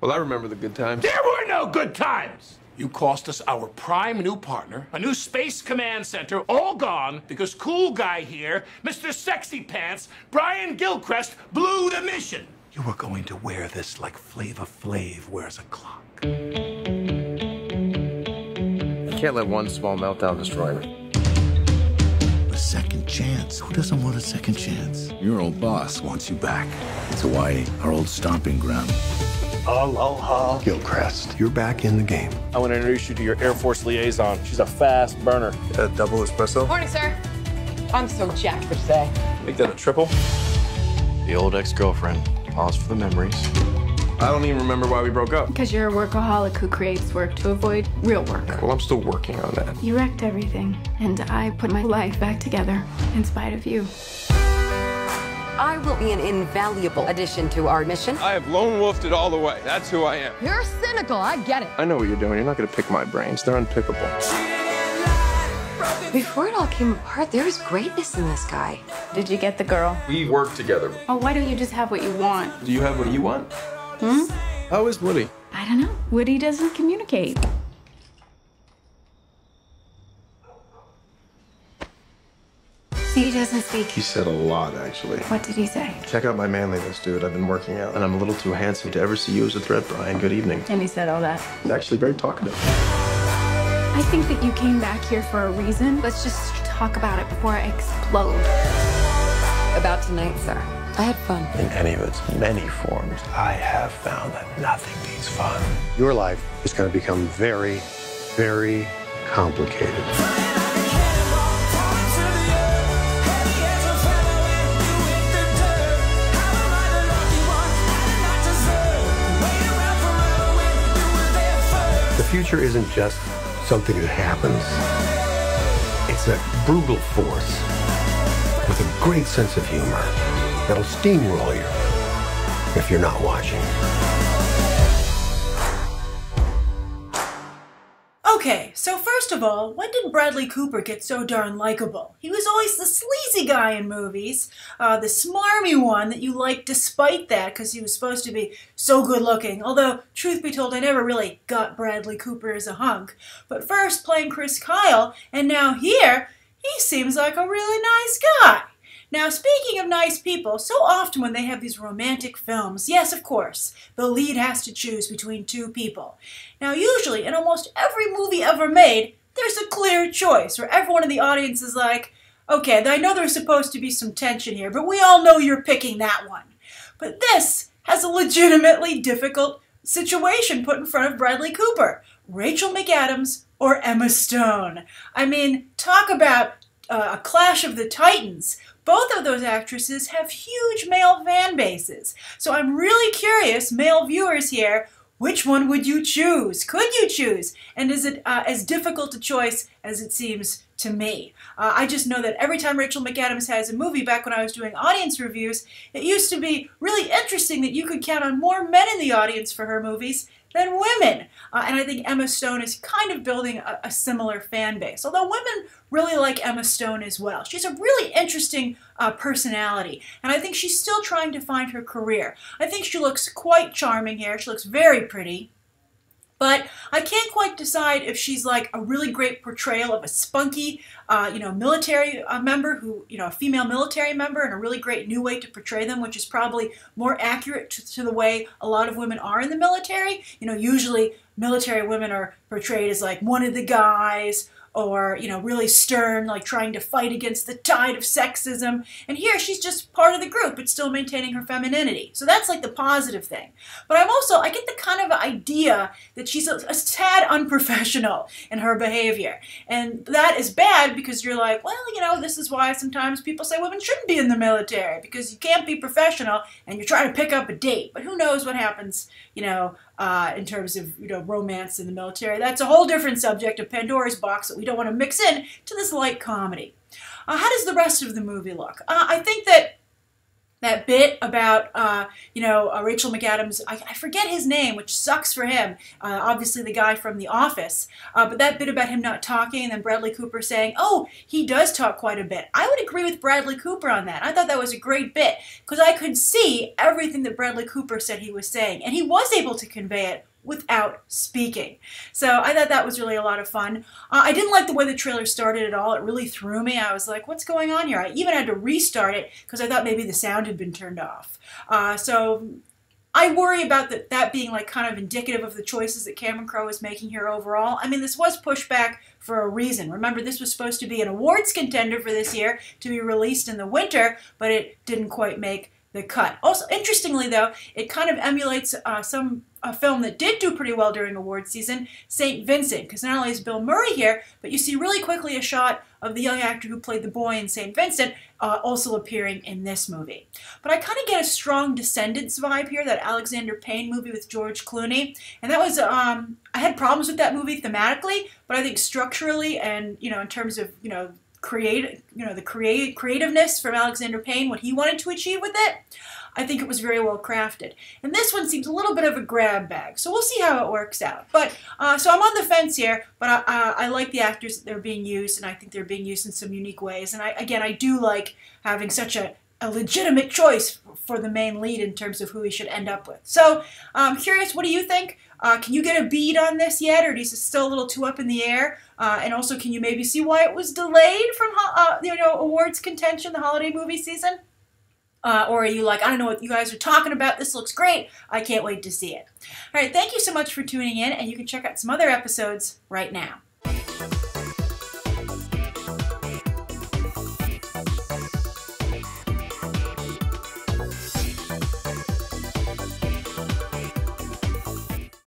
Well, I remember the good times. There were no good times! You cost us our prime new partner, a new Space Command Center, all gone because cool guy here, Mr. Sexy Pants, Brian Gilcrest, blew the mission. You were going to wear this like Flavor Flav wears a clock. You can't let one small meltdown destroy me. A second chance? Who doesn't want a second chance? Your old boss wants you back. It's Hawaii, our old stomping ground. Aloha, Gilcrest. You're back in the game. I want to introduce you to your Air Force liaison. She's a fast burner. A double espresso? Morning, sir. I'm so jacked for today. Make that a triple. The old ex-girlfriend. Pause for the memories. I don't even remember why we broke up. Because you're a workaholic who creates work to avoid real work. Well, I'm still working on that. You wrecked everything, and I put my life back together in spite of you. I will be an invaluable addition to our mission. I have lone wolfed it all the way. That's who I am. You're cynical. I get it. I know what you're doing. You're not going to pick my brains. They're unpickable. Before it all came apart, there was greatness in this guy. Did you get the girl? We worked together. Oh, why don't you just have what you want? Do you have what you want? Hmm? How is Woody? I don't know. Woody doesn't communicate. He doesn't speak. He said a lot, actually. What did he say? Check out my manliness, dude. I've been working out, and I'm a little too handsome to ever see you as a threat, Brian. Good evening. And he said all that. He's actually very talkative. I think that you came back here for a reason. Let's just talk about it before I explode. About tonight, sir. I had fun. In any of its many forms, I have found that nothing beats fun. Your life is going to become very, very complicated. The future isn't just something that happens. It's a brutal force with a great sense of humor that'll steamroll you if you're not watching. Okay, so first of all, when did Bradley Cooper get so darn likable? He was always the sleazy guy in movies, the smarmy one that you liked despite that because he was supposed to be so good looking. Although, truth be told, I never really got Bradley Cooper as a hunk. But first playing Chris Kyle, and now here, he seems like a really nice guy. Now, speaking of nice people, so often when they have these romantic films, yes, of course, the lead has to choose between two people. Now, usually, in almost every movie ever made, there's a clear choice where everyone in the audience is like, okay, I know there's supposed to be some tension here, but we all know you're picking that one. But this has a legitimately difficult situation put in front of Bradley Cooper, Rachel McAdams, or Emma Stone. I mean, talk about a clash of the titans. Both of those actresses have huge male fan bases. So I'm really curious, male viewers here, which one would you choose? Could you choose? And is it as difficult a choice as it seems to me? I just know that every time Rachel McAdams has a movie, back when I was doing audience reviews, it used to be really interesting that you could count on more men in the audience for her movies than women. And I think Emma Stone is kind of building a similar fan base. Although women really like Emma Stone as well. She's a really interesting personality, and I think she's still trying to find her career. I think she looks quite charming here. She looks very pretty. But I can't quite decide if she's like a really great portrayal of a spunky, you know, military member who, you know, a female military member, and a really great new way to portray them, which is probably more accurate to the way a lot of women are in the military. You know, usually military women are portrayed as like one of the guys, or, you know, really stern, like trying to fight against the tide of sexism. And here she's just part of the group, but still maintaining her femininity. So that's like the positive thing. But I'm also, I get the kind of idea that she's a tad unprofessional in her behavior. And that is bad because you're like, well, you know, this is why sometimes people say women shouldn't be in the military, because you can't be professional and you're trying to pick up a date. But who knows what happens, you know, in terms of, you know, romance in the military. That's a whole different subject of Pandora's box that we don't want to mix in to this light comedy. How does the rest of the movie look? I think that that bit about, Rachel McAdams, I forget his name, which sucks for him, obviously the guy from The Office, but that bit about him not talking and then Bradley Cooper saying, oh, he does talk quite a bit. I would agree with Bradley Cooper on that. I thought that was a great bit because I could see everything that Bradley Cooper said he was saying, and he was able to convey it without speaking. So I thought that was really a lot of fun. I didn't like the way the trailer started at all. It really threw me. I was like, what's going on here? I even had to restart it because I thought maybe the sound had been turned off. So I worry about that being like kind of indicative of the choices that Cameron Crowe is making here overall. I mean, this was pushed back for a reason. Remember, this was supposed to be an awards contender for this year to be released in the winter, but it didn't quite make the cut. Also, interestingly though, it kind of emulates a film that did do pretty well during awards season, St. Vincent, because not only is Bill Murray here, but you see really quickly a shot of the young actor who played the boy in St. Vincent also appearing in this movie. But I kind of get a strong Descendants vibe here, that Alexander Payne movie with George Clooney, and that was, I had problems with that movie thematically, but I think structurally and, in terms of, creativeness from Alexander Payne, what he wanted to achieve with it, I think it was very well crafted. And this one seems a little bit of a grab bag, so we'll see how it works out. But so I'm on the fence here, but I like the actors that they're being used, and I think they're being used in some unique ways. And I do like having such a legitimate choice for the main lead in terms of who he should end up with. So I'm curious, what do you think? Can you get a bead on this yet, or is it still a little too up in the air? And also, can you maybe see why it was delayed from awards contention, the holiday movie season? Or are you like, I don't know what you guys are talking about, this looks great, I can't wait to see it. All right, thank you so much for tuning in, and you can check out some other episodes right now.